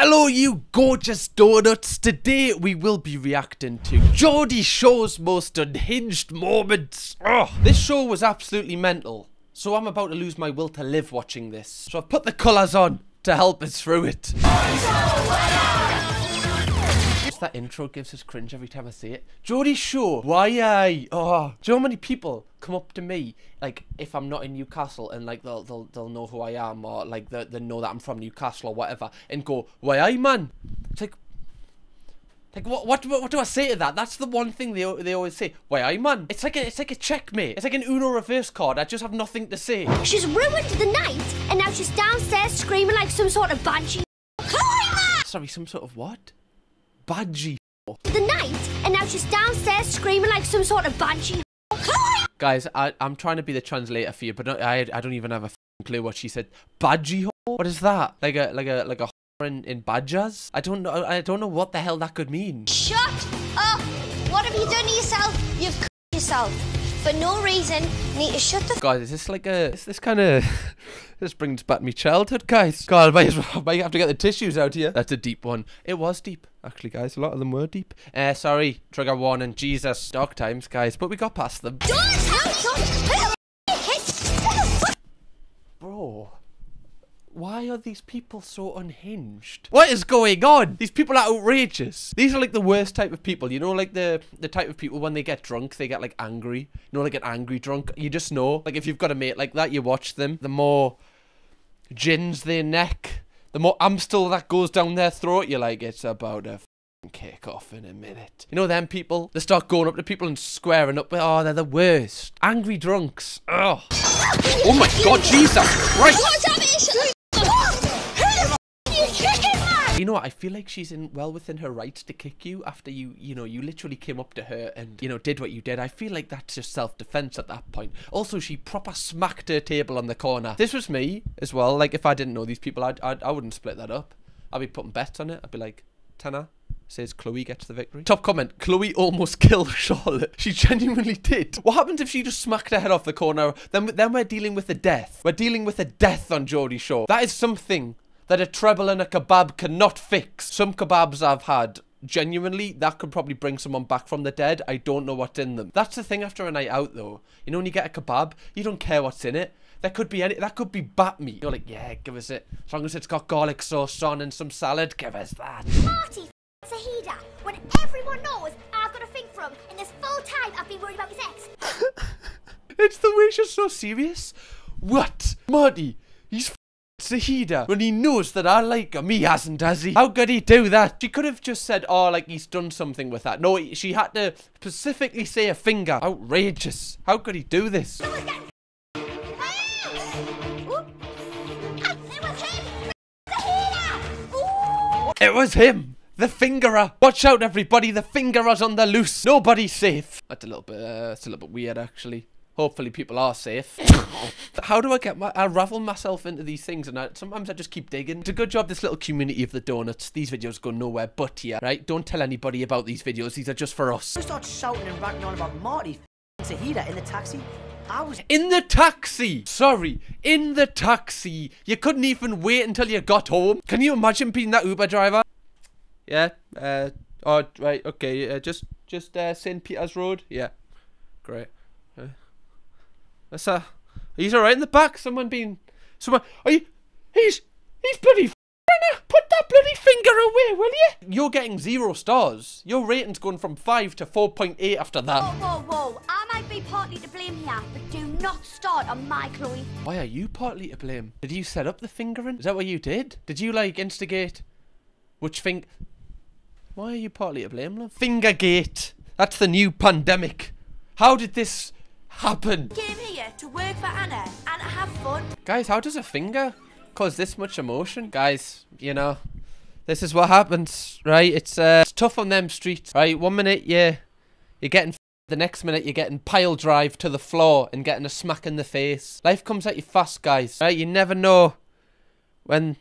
Hello you gorgeous donuts, today we will be reacting to Geordie Shore's most unhinged moments. Ugh. This show was absolutely mental, so I'm about to lose my will to live watching this. So I've put the colours on to help us through it. Just that intro gives us cringe every time I see it. Geordie Shore, why I? Oh, do you know how many people come up to me, like, if I'm not in Newcastle, and like they'll know who I am, or like they know that I'm from Newcastle or whatever, and go, "Why aye, man?" It's like what do I say to that? That's the one thing they always say, "Why aye, man?" It's like a checkmate. It's like an Uno reverse card. I just have nothing to say. She's ruined the night, and now she's downstairs screaming like some sort of banshee. Sorry, some sort of what? Banshee. The night, and now she's downstairs screaming like some sort of banshee. Guys, I'm trying to be the translator for you, but I don't even have a f***ing clue what she said. Badgy ho? What is that? Like a ho in badgers? I don't know what the hell that could mean. Shut up! What have you done to yourself? You've c***ed yourself for no reason. Need to shut the f***. Guys, is this like a? Is this kind of? This brings back me childhood, guys. God, I might have to get the tissues out here. That's a deep one. It was deep, actually, guys. A lot of them were deep. Sorry, trigger warning. Jesus, dark times, guys. But we got past them. Bro, why are these people so unhinged? What is going on? These people are outrageous. These are like the worst type of people. You know, like the type of people when they get drunk, they get like angry. You know, like an angry drunk. You just know, like if you've got a mate like that, you watch them. The more gins they neck, the more Amstel that goes down their throat, you're like, it's about a f***ing kick off in a minute. You know them people? They start going up to people and squaring up. Oh, they're the worst. Angry drunks. Ugh. Oh my God, Jesus Christ. You know what, I feel like she's well within her rights to kick you after you literally came up to her and, you know, did what you did. I feel like that's just self-defense at that point. Also, she proper smacked her table on the corner. This was me as well. Like, if I didn't know these people, I wouldn't split that up. I'd be putting bets on it. I'd be like, tenner. Says Chloe gets the victory. Top comment, Chloe almost killed Charlotte. She genuinely did. What happens if she just smacked her head off the corner? Then we're dealing with a death. We're dealing with a death on Geordie Shore. That is something that a treble and a kebab cannot fix. Some kebabs I've had, genuinely, that could probably bring someone back from the dead. I don't know what's in them. That's the thing after a night out, though. You know, when you get a kebab, you don't care what's in it. There could be any, that could be bat meat. You're like, yeah, give us it. As long as it's got garlic sauce on and some salad, give us that. Marty, Zahida, when everyone knows I've got a thing for him, and this full time I've been worried about his ex. It's the way she's so serious. What? Marty, he's Zahida, when he knows that I like him, he hasn't, has he? How could he do that? She could have just said, oh, like, he's done something with that. No, she had to specifically say a finger. Outrageous. How could he do this? It was that... It was him. The fingerer. Watch out, everybody. The fingerer's on the loose. Nobody's safe. That's a little bit weird, actually. Hopefully people are safe. How do I get I ravel myself into these things, and sometimes I just keep digging. It's a good job, this little community of the donuts. These videos go nowhere but here, right? Don't tell anybody about these videos. These are just for us. You start shouting and ranting on about Marty Zahida in the taxi. I was in the taxi. Sorry, in the taxi. You couldn't even wait until you got home. Can you imagine being that Uber driver? Yeah. Oh, right. Okay. Just St. Peter's Road. Yeah. Great. That's he's alright in the back. Someone. Are you? He's bloody f***ing. Put that bloody finger away, will you? You're getting 0 stars. Your rating's going from 5 to 4.8 after that. Whoa! I might be partly to blame here, but do not start on my Chloe. Why are you partly to blame? Did you set up the fingering? Is that what you did? Did you like instigate? Which thing? Why are you partly to blame, love? Fingergate. That's the new pandemic. How did this happen? Came here to work for Hannah and have fun. Guys, how does a finger cause this much emotion? Guys, you know, this is what happens, right? It's tough on them streets, right? One minute you're getting, the next minute you're getting pile drive to the floor and getting a smack in the face. Life comes at you fast, guys. Right? You never know when.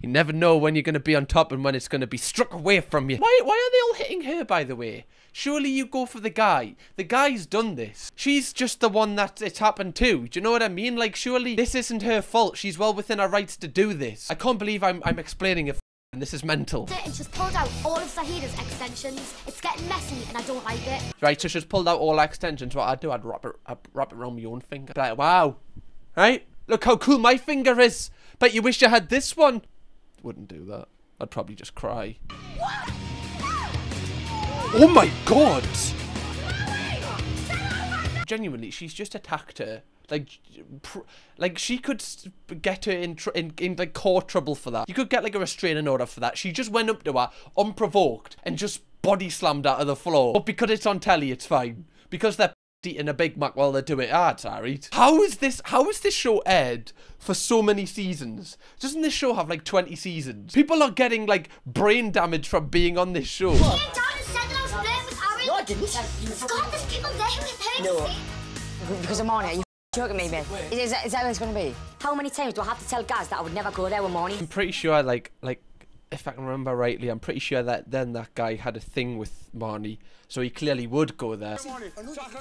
You never know when you're going to be on top and when it's going to be struck away from you. Why are they all hitting her, by the way? Surely you go for the guy. The guy's done this. She's just the one that it's happened to. Do you know what I mean? Like, surely this isn't her fault. She's well within her rights to do this. I can't believe I'm explaining it. And this is mental. And she's pulled out all of Zahida's extensions. It's getting messy and I don't like it. Right, so she's pulled out all extensions. What I'd do, I'd wrap it around my own finger. Like, wow. Right? Look how cool my finger is. Bet you wish you had this one. Wouldn't do that. I'd probably just cry. What? No! Oh my God. No! Genuinely, she's just attacked her. Like she could get her in like court trouble for that. You could get like a restraining order for that. She just went up to her unprovoked and just body slammed her to the floor. But because it's on telly, it's fine. Because they're eating a Big Mac while they do it. Ah, it's alright. How is this show aired for so many seasons? Doesn't this show have like 20 seasons? People are getting like brain damage from being on this show. What? He came down and said that I was playing with Aaron. No, I didn't. Scott, there's people there with her. No, because I'm on it. Joking me, man. Is that what it's gonna be? How many times do I have to tell guys that I would never go there with Marty? I'm pretty sure, like, if I can remember rightly, I'm pretty sure that then that guy had a thing with Marty, so he clearly would go there.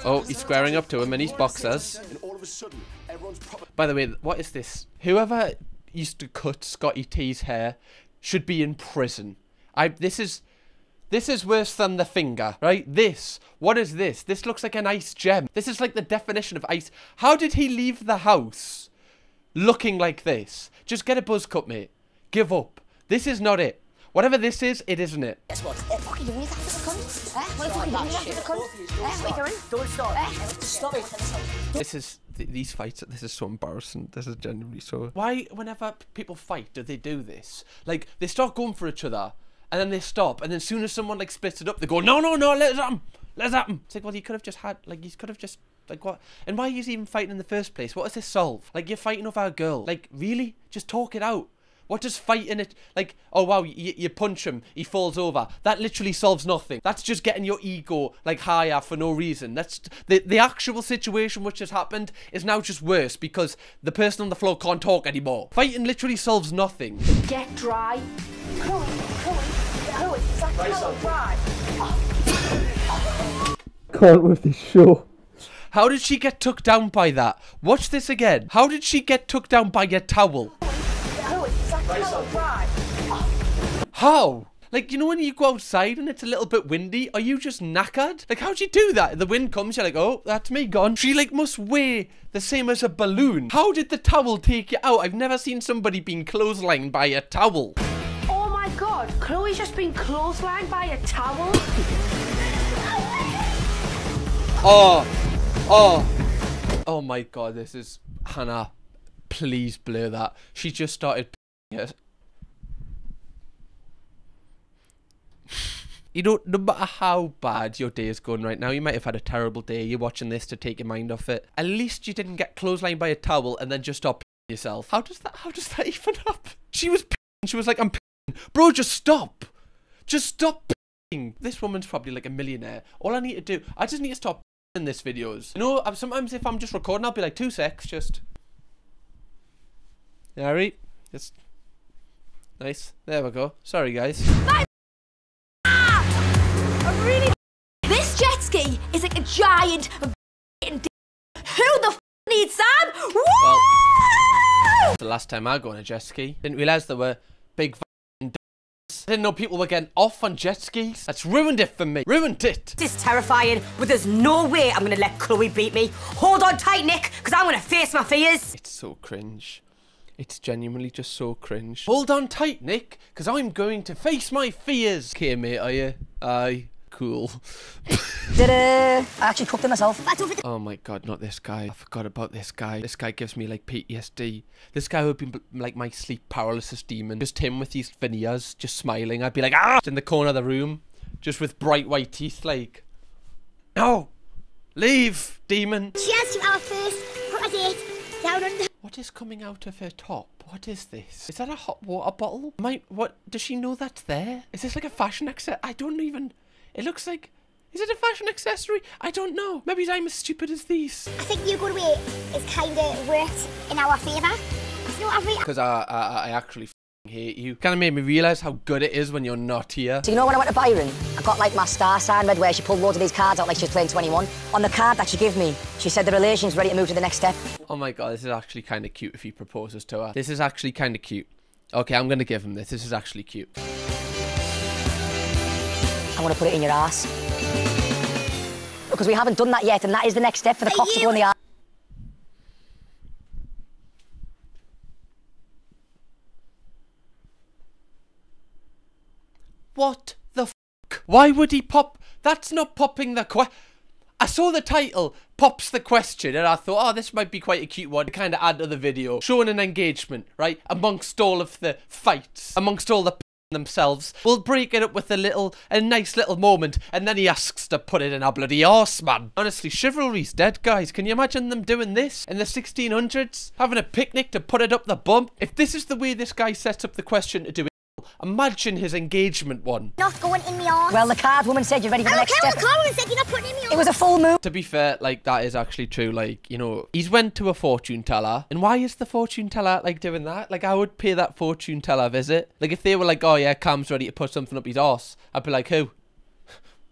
Oh, he's squaring up to him and he's boxers. By the way, what is this? Whoever used to cut Scotty T's hair should be in prison. This is worse than the finger, right? This. What is this? This looks like an ice gem. This is like the definition of ice. How did he leave the house looking like this? Just get a buzz cut, mate. Give up. This is not it. Whatever this is, it isn't it. Guess what? What are you doing after the cunt? What are you doing after the cunt? What are you doing? Don't stop. Stop it. This is... These fights, this is so embarrassing. This is genuinely so... Why, whenever people fight, do they do this? Like, they start going for each other. And then they stop, and then as soon as someone like splits it up, they go, no, no, no, let it happen, let it happen. It's like, well, you could have just had, like, you could have just, like, what? And why are you even fighting in the first place? What does this solve? Like, you're fighting over a girl. Like, really? Just talk it out. What does fighting it, like, oh, wow, you punch him, he falls over. That literally solves nothing. That's just getting your ego, like, higher for no reason. That's, the actual situation which has happened is now just worse because the person on the floor can't talk anymore. Fighting literally solves nothing. Get dry. Can't with this show. How did she get took down by that? Watch this again. How did she get took down by your towel? How? Like, you know when you go outside and it's a little bit windy? Are you just knackered? Like, how'd you do that? The wind comes, you're like, oh, that's me gone. She, like, must weigh the same as a balloon. How did the towel take you out? I've never seen somebody being clotheslined by a towel. God, Chloe's just been clotheslined by a towel. Oh my God, this is Hannah. Please blur that. She just started. You know, no matter how bad your day is going right now, you might have had a terrible day. You're watching this to take your mind off it. At least you didn't get clotheslined by a towel and then just stop yourself. How does that even happen? She was. She was like, I'm. Bro, just stop. Just stop p***ing. This woman's probably like a millionaire. All I need to do, I just need to stop p***ing this videos. You know, sometimes if I'm just recording, I'll be like, 2 secs, just. Alright, just. Nice. There we go. Sorry, guys. I really. This jet ski is like a giant f***ing d***. Who the f*** needs Sam? Woo! Well, the last time I go on a jet ski, didn't realise there were big I didn't know people were getting off on jet skis. That's ruined it for me. Ruined it. This is terrifying, but there's no way I'm going to let Chloe beat me. Hold on tight, Nick, because I'm going to face my fears. It's so cringe. It's genuinely just so cringe. Hold on tight, Nick, because I'm going to face my fears. Okay, mate, are you? Aye. Cool. I actually cooked it myself. Oh my God, not this guy. I forgot about this guy. This guy gives me like PTSD. This guy would be like my sleep paralysis demon. Just him with these veneers, just smiling. I'd be like, ah! In the corner of the room, just with bright white teeth like, no! Leave, demon! She has to our face. What is it? Down under. What is coming out of her top? What is this? Is that a hot water bottle? What? Does she know that's there? Is this like a fashion accessory? I don't even... It looks like... Is it a fashion accessory? I don't know. Maybe I'm as stupid as these. I think you going away is kind of worked in our favour. Because I actually hate you. Kind of made me realise how good it is when you're not here. Do you know when I went to Byron, I got like my star sign read where she pulled loads of these cards out like she was playing 21. On the card that she gave me, she said the relation's ready to move to the next step. Oh my God, this is actually kind of cute if he proposes to her. This is actually kind of cute. Okay, I'm going to give him this. This is actually cute. I want to put it in your ass. Because we haven't done that yet, and that is the next step for the cock to go in the ass. What the fuck? Why would he pop? That's not popping the question. I saw the title, Pops the Question, and I thought, oh, this might be quite a cute one to kind of add to the video. Showing an engagement, right, amongst all of the fights, amongst all the themselves. We'll break it up with a nice little moment, and then he asks to put it in our bloody arse, man. Honestly, chivalry's dead, guys. Can you imagine them doing this in the 1600s? Having a picnic to put it up the bum? If this is the way this guy sets up the question to do it, imagine his engagement one. Not going in the arse. Well, the card woman said you're ready for the next step. The card woman said you're not putting in the arse. It was a full moon. To be fair, like, that is actually true. Like, you know, he's went to a fortune teller. And why is the fortune teller, like, doing that? Like, I would pay that fortune teller a visit. Like, if they were like, oh, yeah, Cam's ready to put something up his arse, I'd be like, who?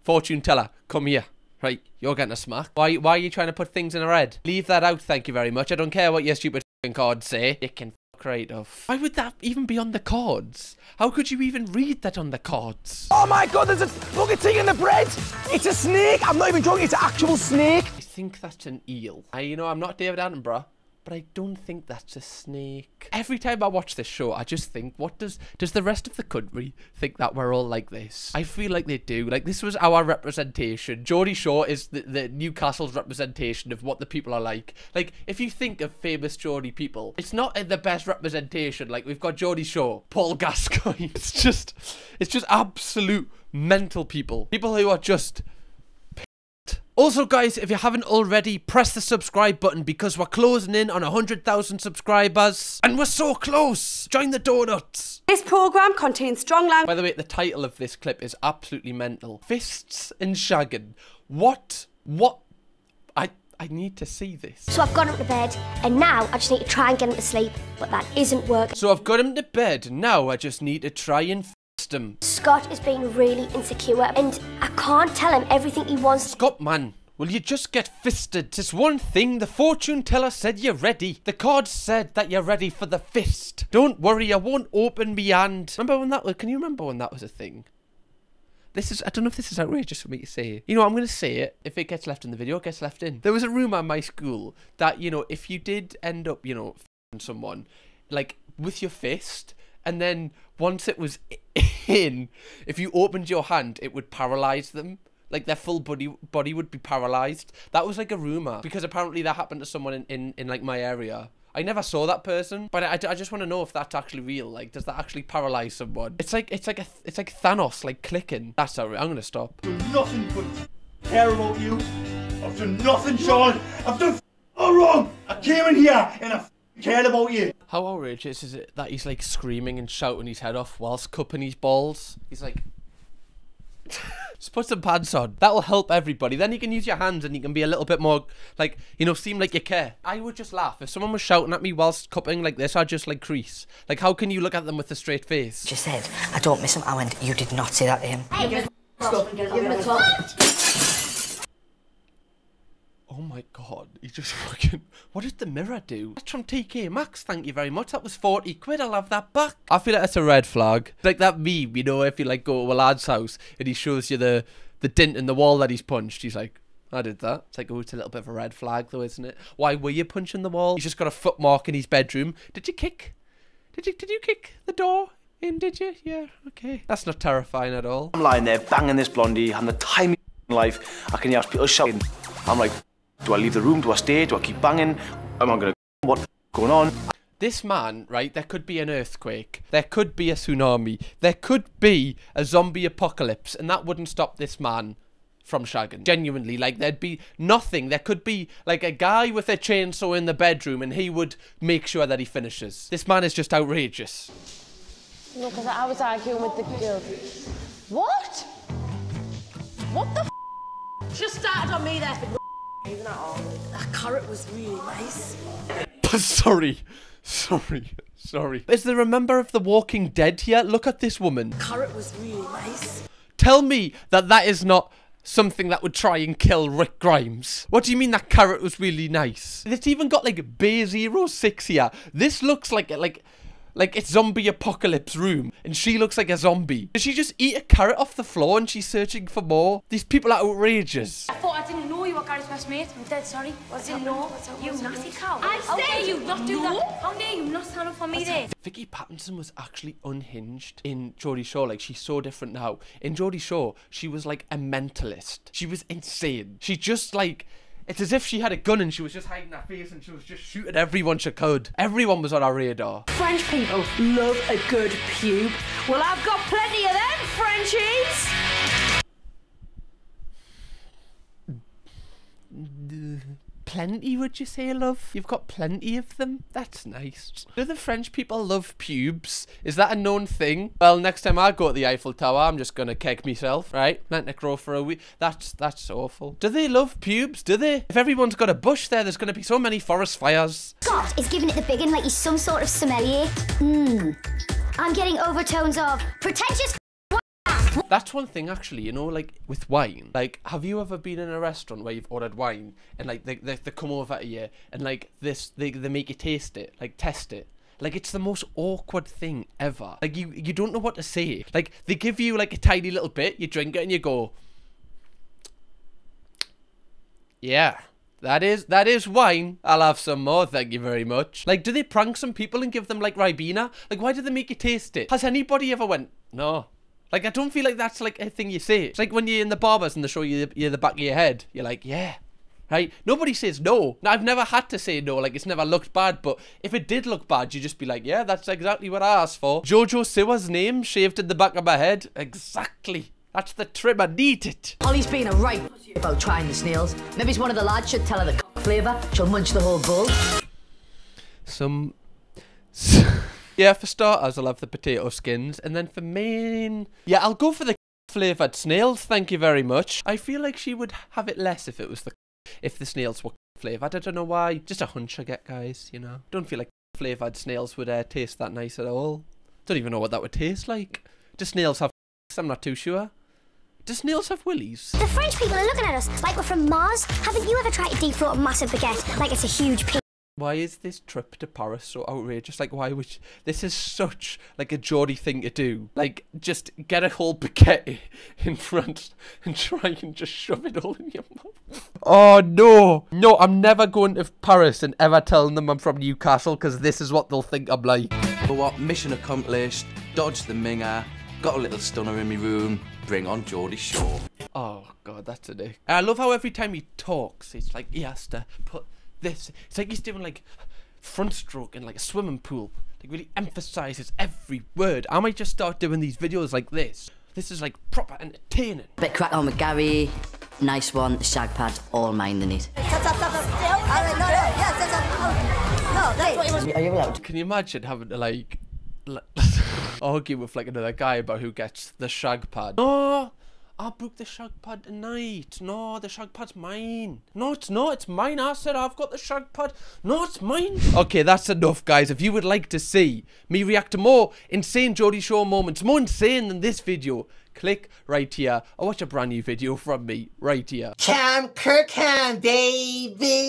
Fortune teller, come here. Right, you're getting a smack. Why are you trying to put things in her head? Leave that out, thank you very much. I don't care what your stupid f***ing cards say. It can right off. Why would that even be on the cards? How could you even read that on the cards? Oh my God, there's a look, it's eating the bread. It's a snake. I'm not even joking, it's an actual snake. I think that's an eel. You know, I'm not David Attenborough, but I don't think that's a snake. Every time I watch this show, I just think, what does the rest of the country think that we're all like this? I feel like they do. Like, this was our representation. Geordie Shore is the Newcastle's representation of what the people are like. Like, if you think of famous Geordie people, it's not the best representation. Like, we've got Geordie Shore, Paul Gascoigne. It's just absolute mental people. People who are just... Also, guys, if you haven't already, press the subscribe button because we're closing in on 100,000 subscribers. And we're so close. Join the donuts. This programme contains strong language. By the way, the title of this clip is absolutely mental. Fists and shagging. What? What? I need to see this. So I've got him to bed and now I just need to try and get him to sleep. But that isn't working. So I've got him to bed. Now I just need to try and... him. Scott is being really insecure and I can't tell him everything he wants. Scott, man, will you just get fisted? Just one thing, the fortune teller said you're ready. The card said that you're ready for the fist. Don't worry, I won't open me hand. Remember when that was, can you remember when that was a thing? This is, I don't know if this is outrageous for me to say. You know, I'm going to say it. If it gets left in the video, it gets left in. There was a rumour at my school that, you know, if you did end up, you know, f***ing someone, like, with your fist, and then once it was in, if you opened your hand, it would paralyze them. Like, their full body would be paralyzed. That was like a rumor because apparently that happened to someone in like my area. I never saw that person, but I just want to know if that's actually real. Like, does that actually paralyze someone? It's like Thanos, like, clicking. That's all right. I'm gonna stop. I've done nothing but care about you. I've done nothing, Sean. I've done all wrong. I came in here and I cared about you. How outrageous is it that he's like screaming and shouting his head off whilst cupping his balls? He's like, just put some pads on. That'll help everybody. Then you can use your hands and you can be a little bit more like, you know, seem like you care. I would just laugh. If someone was shouting at me whilst cupping like this, I'd just like crease. Like, how can you look at them with a straight face? She said, I don't miss him. I went, you did not say that to him. Hey, oh my God, he just fucking... What did the mirror do? That's from TK Maxx, thank you very much. That was 40 quid, I'll have that back. I feel like that's a red flag. It's like that meme, you know, if you like go to a lad's house and he shows you the dent in the wall that he's punched, he's like, I did that. It's like, oh, it's a little bit of a red flag though, isn't it? Why were you punching the wall? He's just got a footmark in his bedroom. Did you kick? Did you kick the door in, did you? Yeah, okay. That's not terrifying at all. I'm lying there banging this blondie, and the time in life, I can hear people shouting. I'm like... do I leave the room? Do I stay? Do I keep banging? Am I gonna... what's going on? This man, right, there could be an earthquake. There could be a tsunami. There could be a zombie apocalypse. And that wouldn't stop this man from shagging. Genuinely, like, there'd be nothing. There could be, like, a guy with a chainsaw in the bedroom and he would make sure that he finishes. This man is just outrageous. No, because I was arguing with the girl. What? What the f***? Just started on me there for... even at all. That carrot was really nice. Sorry. Is there a member of The Walking Dead here? Look at this woman. Carrot was really nice. Tell me that that is not something that would try and kill Rick Grimes. What do you mean that carrot was really nice? It's even got like Bay 06 here. This looks like it's zombie apocalypse room, and she looks like a zombie. Did she just eat a carrot off the floor and she's searching for more? These people are outrageous. I thought I didn't know you were Gary's best mate. I'm dead sorry. What's it? No, you nasty cow. I say you not do that. How dare you not stand up for me there? Vicky Pattinson was actually unhinged in Geordie Shore. Like, she's so different now. In Geordie Shore, she was like a mentalist. She was insane. She just like... It's as if she had a gun and she was just hiding her face and she was just shooting everyone she could. Everyone was on her radar. French people love a good pube. Well, I've got plenty of them, Frenchies! Plenty, would you say, love? You've got plenty of them? That's nice. Do the French people love pubes? Is that a known thing? Well, next time I go to the Eiffel Tower, I'm just gonna keg myself, right? Meant to grow for a week. That's awful. Do they love pubes? Do they? If everyone's got a bush there's gonna be so many forest fires. Scott is giving it the big one like he's some sort of sommelier. I'm getting overtones of pretentious. That's one thing, actually, you know, like, with wine. Like, have you ever been in a restaurant where you've ordered wine and, like, they come over to you and, like, they make you taste it, like, test it. Like, it's the most awkward thing ever. Like, you don't know what to say. Like, they give you, like, a tiny little bit, you drink it and you go, yeah. That is wine. I'll have some more, thank you very much. Like, do they prank some people and give them, like, Ribena? Like, why do they make you taste it? Has anybody ever went, no? Like, I don't feel like that's, like, a thing you say. It's like when you're in the barbers and they show you the back of your head. You're like, yeah, right? Nobody says no. Now, I've never had to say no. Like, it's never looked bad. But if it did look bad, you'd just be like, yeah, that's exactly what I asked for. Jojo Siwa's name shaved in the back of my head. Exactly. That's the trim I needed. Ollie's being a right about trying the snails. Maybe it's one of the lads should tell her the cock flavour. She'll munch the whole bowl. Yeah, for starters, I'll have the potato skins, and then for main... Yeah, I'll go for the flavoured snails, thank you very much. I feel like she would have it less if it was if the snails were flavoured. I don't know why. Just a hunch I get, guys, you know. Don't feel like flavoured snails would taste that nice at all. Don't even know what that would taste like. Do snails have... I'm not too sure. Do snails have willies? The French people are looking at us like we're from Mars. Haven't you ever tried to deep-throat a massive baguette like it's a huge pea? Why is this trip to Paris so outrageous? Like, why would you... This is such, like, a Geordie thing to do. Like, just get a whole baguette in front and try and just shove it all in your mouth. Oh, no. No, I'm never going to Paris and ever telling them I'm from Newcastle because this is what they'll think I'm like. But what? Mission accomplished. Dodged the minger. Got a little stunner in my room. Bring on Geordie Shore. Oh, God, that's a dick. And I love how every time he talks, it's like he has to put... This. It's like he's doing like front stroke in like a swimming pool. Like really emphasizes every word. I might just start doing these videos like this. This is like proper entertaining. Bit crack on with Gary. Nice one. Shag pads all mine in it. Can you imagine having to like argue with like another guy about who gets the shag pad? Oh. I booked the shag pad tonight. No, the shag pad's mine. No, it's not. It's mine. I said I've got the shag pad. No, it's mine. Okay, that's enough, guys. If you would like to see me react to more insane Geordie Shore moments, more insane than this video, click right here or watch a brand new video from me right here. Cam Kirkham, baby.